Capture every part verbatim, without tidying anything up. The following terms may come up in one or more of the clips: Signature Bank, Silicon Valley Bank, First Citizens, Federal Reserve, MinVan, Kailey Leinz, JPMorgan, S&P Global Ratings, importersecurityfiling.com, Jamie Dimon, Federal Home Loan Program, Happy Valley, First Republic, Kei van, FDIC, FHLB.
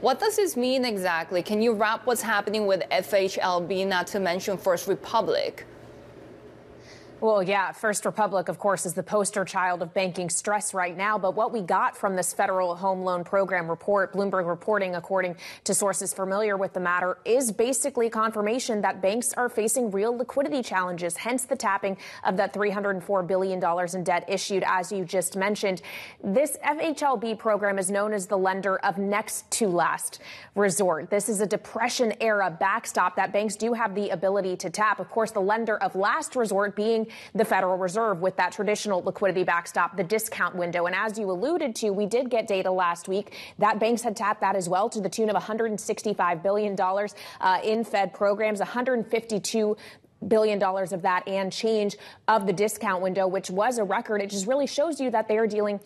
What does this mean exactly? Can you wrap what's happening with F H L B, not to mention First Republic? Well, yeah, First Republic, of course, is the poster child of banking stress right now. But what we got from this Federal Home Loan Program report, Bloomberg reporting, according to sources familiar with the matter, is basically confirmation that banks are facing real liquidity challenges, hence the tapping of that three hundred four billion dollars in debt issued, as you just mentioned. This F H L B program is known as the lender of next to last resort. This is a depression era backstop that banks do have the ability to tap. Of course, the lender of last resort being the Federal Reserve with that traditional liquidity backstop, the discount window. And as you alluded to, we did get data last week that banks had tapped that as well to the tune of one hundred sixty-five billion dollars uh, in Fed programs, one hundred fifty-two billion dollars of that and change of the discount window, which was a record. It just really shows you that they are dealing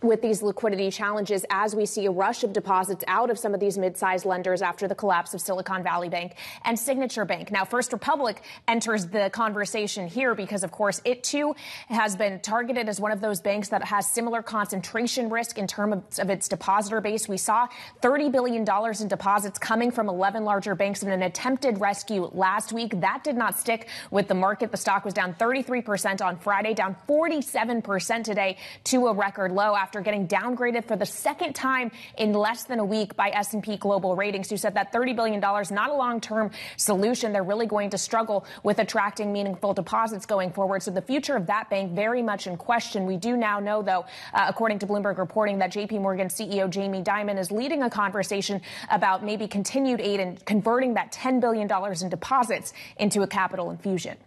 with these liquidity challenges as we see a rush of deposits out of some of these mid-sized lenders after the collapse of Silicon Valley Bank and Signature Bank. Now, First Republic enters the conversation here because, of course, it too has been targeted as one of those banks that has similar concentration risk in terms of its depositor base. We saw thirty billion dollars in deposits coming from eleven larger banks in an attempted rescue last week. That did not stick with the market. The stock was down thirty-three percent on Friday, down forty-seven percent today to a record low, after getting downgraded for the second time in less than a week by S and P Global Ratings, who said that thirty billion dollars, not a long-term solution. They're really going to struggle with attracting meaningful deposits going forward. So the future of that bank very much in question. We do now know, though, uh, according to Bloomberg reporting, that JPMorgan C E O Jamie Dimon is leading a conversation about maybe continued aid and converting that ten billion dollars in deposits into a capital infusion.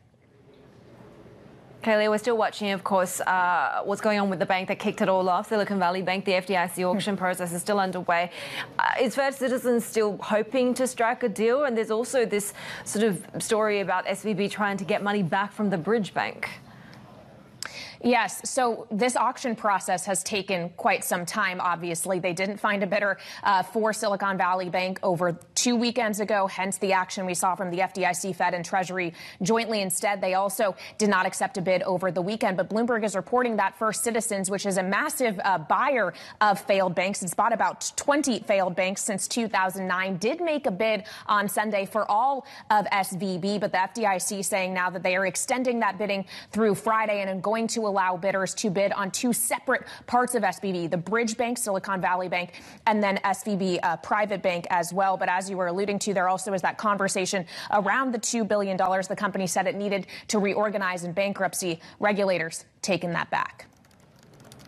Kayleigh, we're still watching, of course, uh, what's going on with the bank that kicked it all off, Silicon Valley Bank. The F D I C auction process is still underway. Uh, is First Citizens still hoping to strike a deal? And there's also this sort of story about S V B trying to get money back from the bridge bank. Yes. So this auction process has taken quite some time, obviously. They didn't find a bidder uh, for Silicon Valley Bank over two weekends ago, hence the action we saw from the F D I C, Fed, and Treasury jointly. Instead, they also did not accept a bid over the weekend. But Bloomberg is reporting that First Citizens, which is a massive uh, buyer of failed banks, it's bought about twenty failed banks since two thousand nine, did make a bid on Sunday for all of S V B. But the F D I C saying now that they are extending that bidding through Friday and are going to allow bidders to bid on two separate parts of S V B, the bridge bank, Silicon Valley Bank, and then S V B uh, private bank as well. But as you were alluding to, there also is that conversation around the two billion dollars the company said it needed to reorganize in bankruptcy. Regulators taking that back.